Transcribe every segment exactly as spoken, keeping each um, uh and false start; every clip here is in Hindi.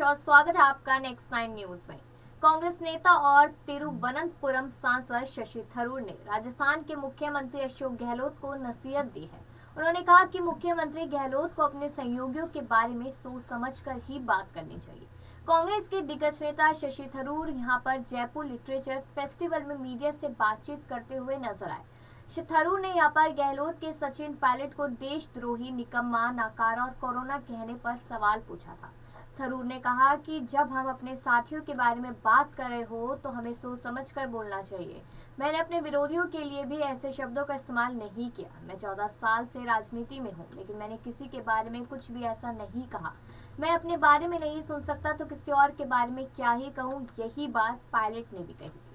गणेश और स्वागत है आपका नेक्स्ट नाइन न्यूज में। कांग्रेस नेता और तिरुवनंतपुरम सांसद शाशि थरूर ने राजस्थान के मुख्यमंत्री अशोक गहलोत को नसीहत दी है। उन्होंने कहा कि मुख्यमंत्री गहलोत को अपने सहयोगियों के बारे में सोच समझकर ही बात करनी चाहिए। कांग्रेस के दिग्गज नेता शाशि थरूर यहाँ पर जयपुर लिटरेचर फेस्टिवल में मीडिया से बातचीत करते हुए नजर आए। थरूर ने यहाँ पर गहलोत के सचिन पायलट को देशद्रोही, निकम्मा, नाकारा और कोरोना कहने पर सवाल पूछा था। थरूर ने कहा कि जब हम अपने साथियों के बारे में बात कर रहे हो तो हमें सोच समझकर बोलना चाहिए। मैंने अपने विरोधियों के लिए भी ऐसे शब्दों का इस्तेमाल नहीं किया। मैं चौदह साल से राजनीति में हूँ, लेकिन मैंने किसी के बारे में कुछ भी ऐसा नहीं कहा। मैं अपने बारे में नहीं सुन सकता तो किसी और के बारे में क्या ही कहूँ। यही बात पायलट ने भी कही थी।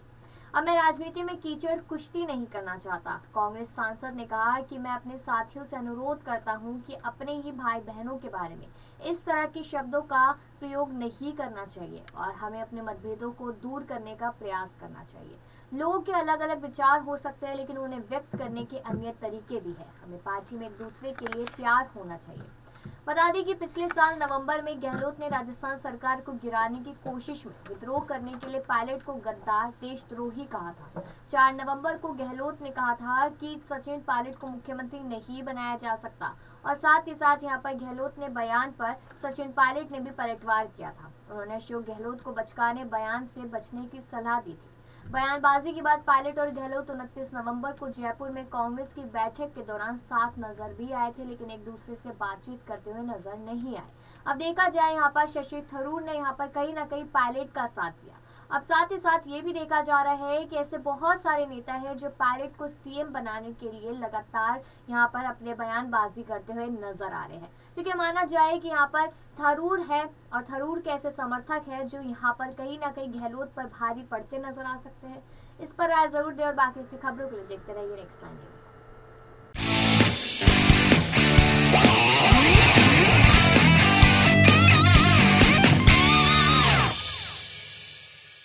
अब मैं राजनीति में कीचड़ कुश्ती नहीं करना चाहता। कांग्रेस सांसद ने कहा कि मैं अपने साथियों से अनुरोध करता हूं कि अपने ही भाई बहनों के बारे में इस तरह के शब्दों का प्रयोग नहीं करना चाहिए और हमें अपने मतभेदों को दूर करने का प्रयास करना चाहिए। लोगों के अलग अलग विचार हो सकते हैं, लेकिन उन्हें व्यक्त करने के अन्य तरीके भी है। हमें पार्टी में एक दूसरे के लिए प्यार होना चाहिए। बता दें कि पिछले साल नवंबर में गहलोत ने राजस्थान सरकार को गिराने की कोशिश में विद्रोह करने के लिए पायलट को गद्दार, देशद्रोही कहा था। चार नवंबर को गहलोत ने कहा था कि सचिन पायलट को मुख्यमंत्री नहीं बनाया जा सकता और साथ ही साथ यहां पर गहलोत ने बयान पर सचिन पायलट ने भी पलटवार किया था। उन्होंने अशोक गहलोत को बचकाने बयान से बचने की सलाह दी थी। बयानबाजी के बाद पायलट और गहलोत उनतीस नवंबर को जयपुर में कांग्रेस की बैठक के दौरान साथ नजर भी आए थे, लेकिन एक दूसरे से बातचीत करते हुए नजर नहीं आए। अब देखा जाए यहाँ पर शाशि थरूर ने यहाँ पर कहीं ना कहीं पायलट का साथ दिया। अब साथ ही साथ ये भी देखा जा रहा है कि ऐसे बहुत सारे नेता हैं जो पायलट को सीएम बनाने के लिए लगातार यहाँ पर अपने बयानबाजी करते हुए नजर आ रहे हैं, क्योंकि माना जाए कि यहाँ पर थरूर है और थरूर के ऐसे समर्थक हैं जो यहाँ पर कहीं ना कहीं गहलोत पर भारी पड़ते नजर आ सकते हैं। इस पर राय जरूर दें और बाकी उसकी खबरों के लिए देखते रहिए नेक्स्ट नाइन न्यूज।